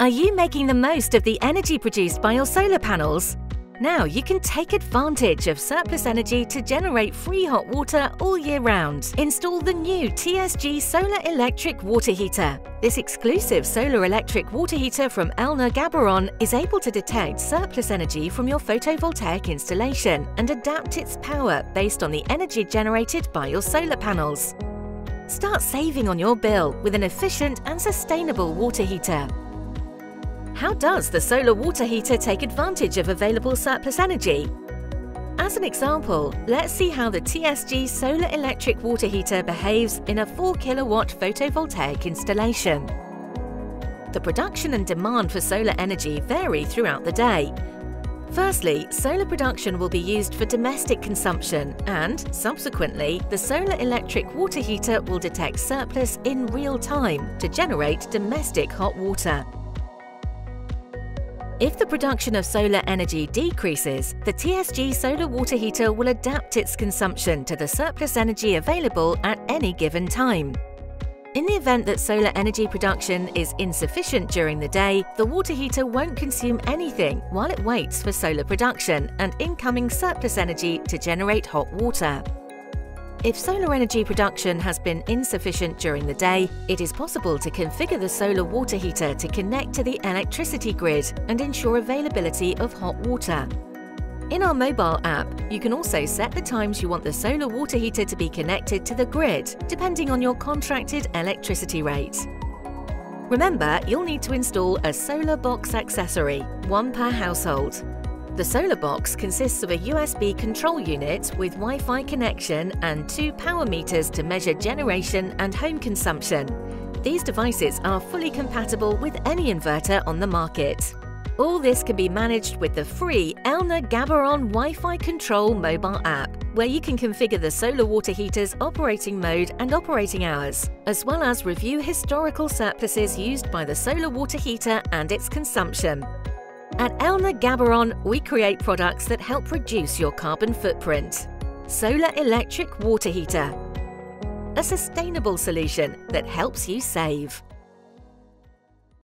Are you making the most of the energy produced by your solar panels? Now you can take advantage of surplus energy to generate free hot water all year round. Install the new TSG Solar Electric Water Heater. This exclusive solar electric water heater from Elnur Gabarron is able to detect surplus energy from your photovoltaic installation and adapt its power based on the energy generated by your solar panels. Start saving on your bill with an efficient and sustainable water heater. How does the solar water heater take advantage of available surplus energy? As an example, let's see how the TSG Solar Electric Water Heater behaves in a 4 kilowatt photovoltaic installation. The production and demand for solar energy vary throughout the day. Firstly, solar production will be used for domestic consumption and, subsequently, the solar electric water heater will detect surplus in real time to generate domestic hot water. If the production of solar energy decreases, the TSG solar water heater will adapt its consumption to the surplus energy available at any given time. In the event that solar energy production is insufficient during the day, the water heater won't consume anything while it waits for solar production and incoming surplus energy to generate hot water. If solar energy production has been insufficient during the day, it is possible to configure the solar water heater to connect to the electricity grid and ensure availability of hot water. In our mobile app, you can also set the times you want the solar water heater to be connected to the grid, depending on your contracted electricity rate. Remember, you'll need to install a Solar Box accessory, one per household. The Solar Box consists of a USB control unit with Wi-Fi connection and 2 power meters to measure generation and home consumption. These devices are fully compatible with any inverter on the market. All this can be managed with the free Elnur Gabarron Wi-Fi Control mobile app, where you can configure the solar water heater's operating mode and operating hours, as well as review historical surpluses used by the solar water heater and its consumption. At Elnur Gabarron, we create products that help reduce your carbon footprint. Solar electric water heater. A sustainable solution that helps you save.